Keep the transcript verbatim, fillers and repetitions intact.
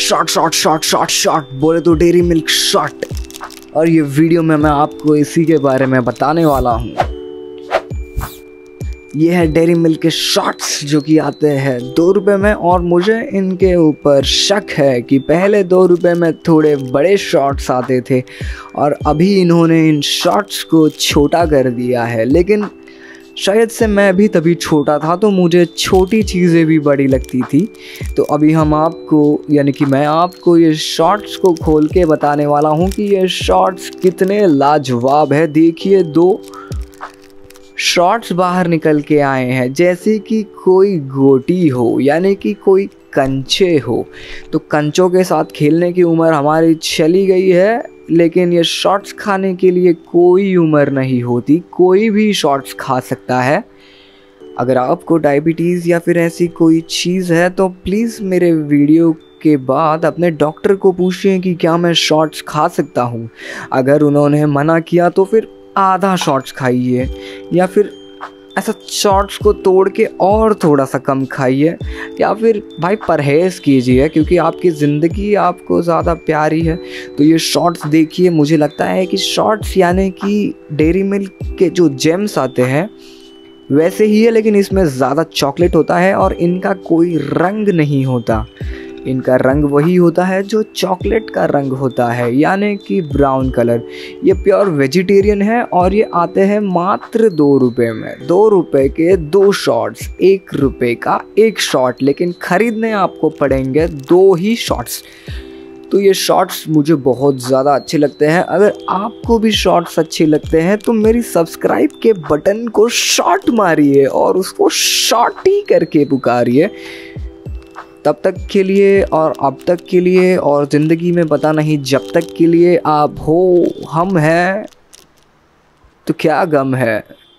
Shot shot shot shot shot बोले तो dairy milk shot. और ये वीडियो में मैं आपको इसी के बारे में बताने वाला हूँ। ये है डेयरी मिल्क के शॉट्स जो कि आते हैं दो रुपये में, और मुझे इनके ऊपर शक है कि पहले दो रुपये में थोड़े बड़े शॉट्स आते थे और अभी इन्होंने इन शॉट्स को छोटा कर दिया है। लेकिन शायद से मैं भी तभी छोटा था तो मुझे छोटी चीज़ें भी बड़ी लगती थी। तो अभी हम आपको यानी कि मैं आपको ये शॉट्स को खोल के बताने वाला हूँ कि ये शॉट्स कितने लाजवाब है। देखिए दो शॉट्स बाहर निकल के आए हैं जैसे कि कोई गोटी हो यानी कि कोई कंचे हो। तो कंचों के साथ खेलने की उम्र हमारी चली गई है, लेकिन ये शॉट्स खाने के लिए कोई उम्र नहीं होती, कोई भी शॉट्स खा सकता है। अगर आपको डायबिटीज़ या फिर ऐसी कोई चीज़ है तो प्लीज़ मेरे वीडियो के बाद अपने डॉक्टर को पूछें कि क्या मैं शॉट्स खा सकता हूँ। अगर उन्होंने मना किया तो फिर आधा शॉट्स खाइए या फिर ऐसा शॉट्स को तोड़ के और थोड़ा सा कम खाइए, या फिर भाई परहेज कीजिए क्योंकि आपकी ज़िंदगी आपको ज़्यादा प्यारी है। तो ये शॉट्स देखिए, मुझे लगता है कि शॉट्स यानी कि डेयरी मिल्क के जो जेम्स आते हैं वैसे ही है, लेकिन इसमें ज़्यादा चॉकलेट होता है और इनका कोई रंग नहीं होता। इनका रंग वही होता है जो चॉकलेट का रंग होता है यानी कि ब्राउन कलर। ये प्योर वेजिटेरियन है और ये आते हैं मात्र दो रुपये में। दो रुपये के दो शॉट्स, एक रुपये का एक शॉट, लेकिन ख़रीदने आपको पड़ेंगे दो ही शॉट्स। तो ये शॉट्स मुझे बहुत ज़्यादा अच्छे लगते हैं। अगर आपको भी शॉट्स अच्छे लगते हैं तो मेरी सब्सक्राइब के बटन को शॉट मारिए और उसको शॉटी करके पुकारिए। तब तक के लिए और अब तक के लिए और ज़िंदगी में पता नहीं जब तक के लिए आप हो, हम हैं तो क्या गम है।